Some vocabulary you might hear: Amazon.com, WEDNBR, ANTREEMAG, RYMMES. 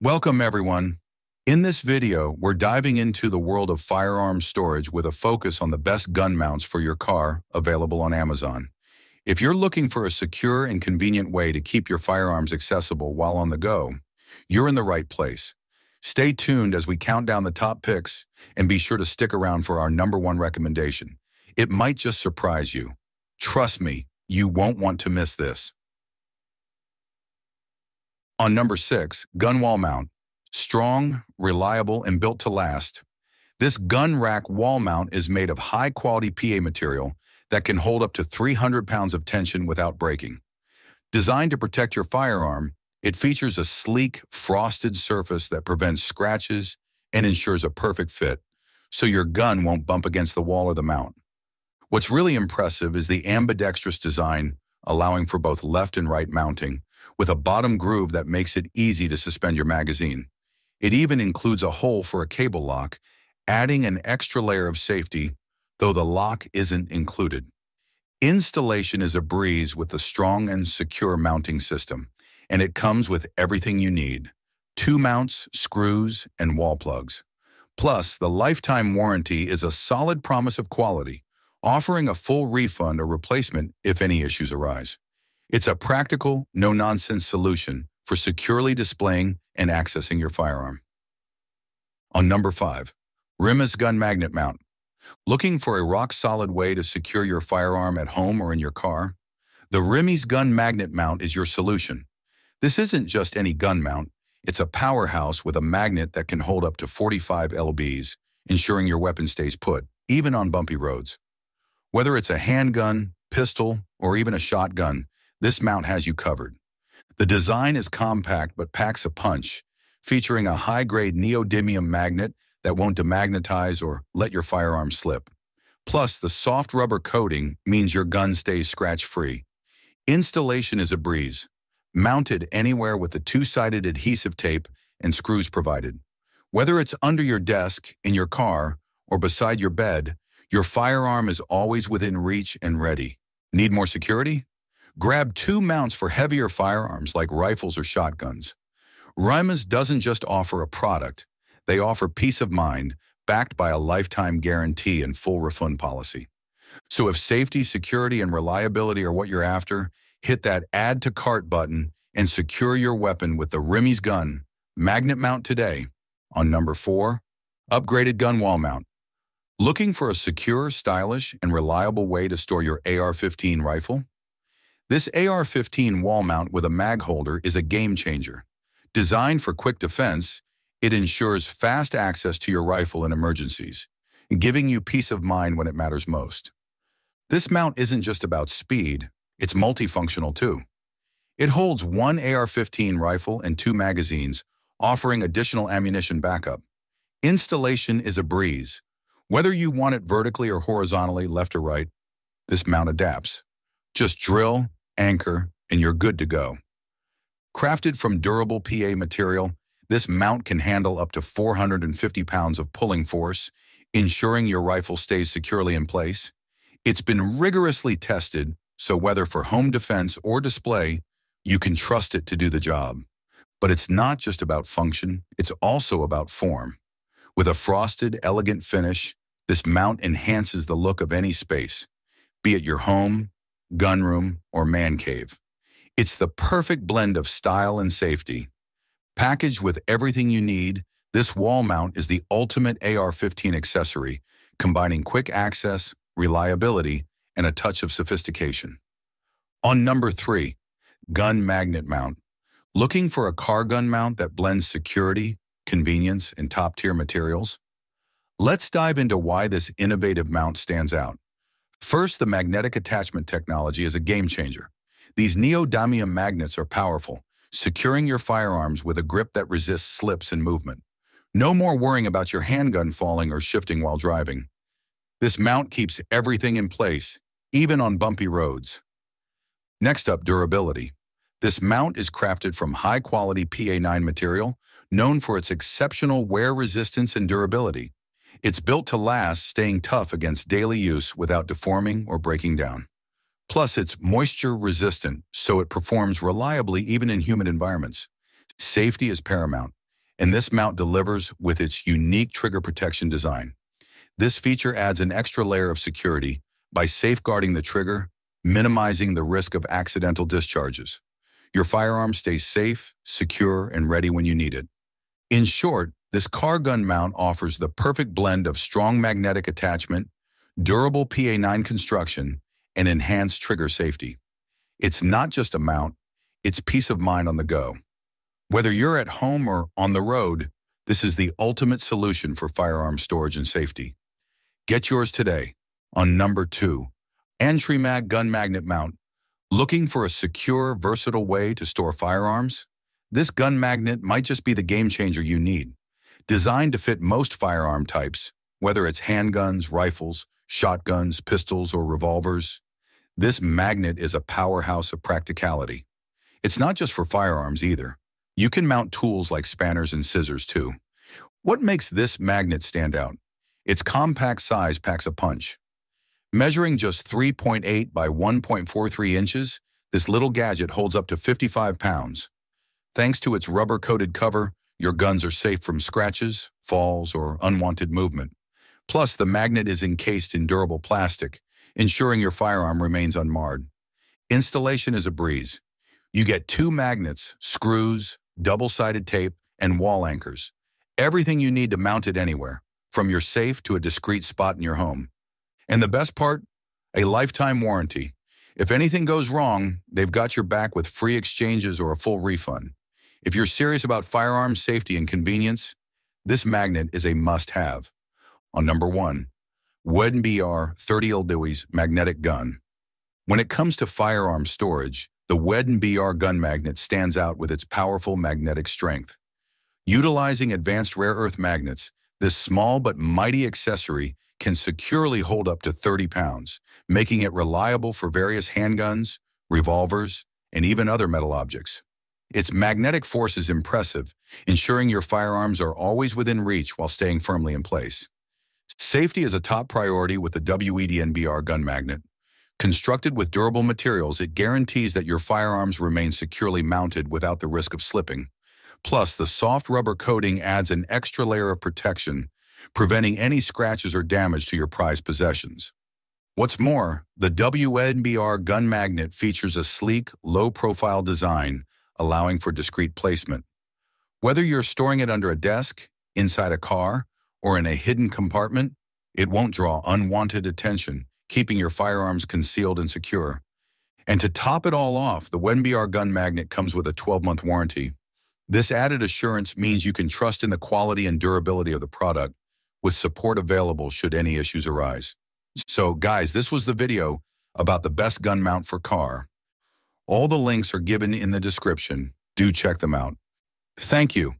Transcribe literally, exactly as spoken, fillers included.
Welcome everyone. In this video, we're diving into the world of firearm storage with a focus on the best gun mounts for your car available on Amazon. If you're looking for a secure and convenient way to keep your firearms accessible while on the go, you're in the right place. Stay tuned as we count down the top picks and be sure to stick around for our number one recommendation. It might just surprise you. Trust me, you won't want to miss this. On number six, gun wall mount. Strong, reliable, and built to last. This gun rack wall mount is made of high-quality P A material that can hold up to three hundred pounds of tension without breaking. Designed to protect your firearm, it features a sleek, frosted surface that prevents scratches and ensures a perfect fit, so your gun won't bump against the wall or the mount. What's really impressive is the ambidextrous design, allowing for both left and right mounting, with a bottom groove that makes it easy to suspend your magazine. It even includes a hole for a cable lock, adding an extra layer of safety, though the lock isn't included. Installation is a breeze with the strong and secure mounting system, and it comes with everything you need: two mounts, screws, and wall plugs. Plus, the lifetime warranty is a solid promise of quality, offering a full refund or replacement if any issues arise. It's a practical, no-nonsense solution for securely displaying and accessing your firearm. On number five, RYMMES Gun Magnet Mount. Looking for a rock-solid way to secure your firearm at home or in your car? The RYMMES Gun Magnet Mount is your solution. This isn't just any gun mount, it's a powerhouse with a magnet that can hold up to forty-five pounds, ensuring your weapon stays put, even on bumpy roads. Whether it's a handgun, pistol, or even a shotgun, this mount has you covered. The design is compact but packs a punch, featuring a high-grade neodymium magnet that won't demagnetize or let your firearm slip. Plus, the soft rubber coating means your gun stays scratch-free. Installation is a breeze, mounted anywhere with the two-sided adhesive tape and screws provided. Whether it's under your desk, in your car, or beside your bed, your firearm is always within reach and ready. Need more security? Grab two mounts for heavier firearms like rifles or shotguns. RYMMES doesn't just offer a product. They offer peace of mind, backed by a lifetime guarantee and full refund policy. So if safety, security, and reliability are what you're after, hit that Add to Cart button and secure your weapon with the RYMMES Gun Magnet Mount today. On number four, upgraded gun wall mount. Looking for a secure, stylish, and reliable way to store your A R fifteen rifle? This A R fifteen wall mount with a mag holder is a game changer. Designed for quick defense, it ensures fast access to your rifle in emergencies, giving you peace of mind when it matters most. This mount isn't just about speed, it's multifunctional too. It holds one A R fifteen rifle and two magazines, offering additional ammunition backup. Installation is a breeze. Whether you want it vertically or horizontally, left or right, this mount adapts. Just drill, anchor, and you're good to go. Crafted from durable P A material, this mount can handle up to four hundred fifty pounds of pulling force, ensuring your rifle stays securely in place. It's been rigorously tested, so whether for home defense or display, you can trust it to do the job. But it's not just about function, it's also about form. With a frosted, elegant finish, this mount enhances the look of any space, be it your home, gunroom, or man cave. It's the perfect blend of style and safety. Packaged with everything you need, this wall mount is the ultimate A R fifteen accessory, combining quick access, reliability, and a touch of sophistication. On number three, gun magnet mount. Looking for a car gun mount that blends security, convenience, and top-tier materials? Let's dive into why this innovative mount stands out. First, the magnetic attachment technology is a game-changer. These neodymium magnets are powerful, securing your firearms with a grip that resists slips and movement. No more worrying about your handgun falling or shifting while driving. This mount keeps everything in place, even on bumpy roads. Next up, durability. This mount is crafted from high-quality P A nine material, known for its exceptional wear resistance and durability. It's built to last, staying tough against daily use without deforming or breaking down. Plus, it's moisture-resistant, so it performs reliably even in humid environments. Safety is paramount, and this mount delivers with its unique trigger protection design. This feature adds an extra layer of security by safeguarding the trigger, minimizing the risk of accidental discharges. Your firearm stays safe, secure, and ready when you need it. In short, this car gun mount offers the perfect blend of strong magnetic attachment, durable P A nine construction, and enhanced trigger safety. It's not just a mount, it's peace of mind on the go. Whether you're at home or on the road, this is the ultimate solution for firearm storage and safety. Get yours today on number two, ANTREEMAG Gun Magnet Mount. Looking for a secure, versatile way to store firearms? This gun magnet might just be the game changer you need. Designed to fit most firearm types, whether it's handguns, rifles, shotguns, pistols, or revolvers, this magnet is a powerhouse of practicality. It's not just for firearms either. You can mount tools like spanners and scissors too. What makes this magnet stand out? Its compact size packs a punch. Measuring just three point eight by one point four three inches, this little gadget holds up to fifty-five pounds. Thanks to its rubber-coated cover, your guns are safe from scratches, falls, or unwanted movement. Plus, the magnet is encased in durable plastic, ensuring your firearm remains unmarred. Installation is a breeze. You get two magnets, screws, double-sided tape, and wall anchors. Everything you need to mount it anywhere, from your safe to a discreet spot in your home. And the best part? A lifetime warranty. If anything goes wrong, they've got your back with free exchanges or a full refund. If you're serious about firearm safety and convenience, this magnet is a must-have. On number one, W E D N B R thirty L Dewey's Magnetic Gun. When it comes to firearm storage, the W E D N B R gun magnet stands out with its powerful magnetic strength. Utilizing advanced rare earth magnets, this small but mighty accessory can securely hold up to thirty pounds, making it reliable for various handguns, revolvers, and even other metal objects. Its magnetic force is impressive, ensuring your firearms are always within reach while staying firmly in place. Safety is a top priority with the W E D N B R gun magnet. Constructed with durable materials, it guarantees that your firearms remain securely mounted without the risk of slipping. Plus, the soft rubber coating adds an extra layer of protection, preventing any scratches or damage to your prized possessions. What's more, the W E D N B R gun magnet features a sleek, low-profile design, allowing for discreet placement. Whether you're storing it under a desk, inside a car, or in a hidden compartment, it won't draw unwanted attention, keeping your firearms concealed and secure. And to top it all off, the W E D N B R gun magnet comes with a twelve-month warranty. This added assurance means you can trust in the quality and durability of the product, with support available should any issues arise. So guys, this was the video about the best gun mount for car. All the links are given in the description. Do check them out. Thank you.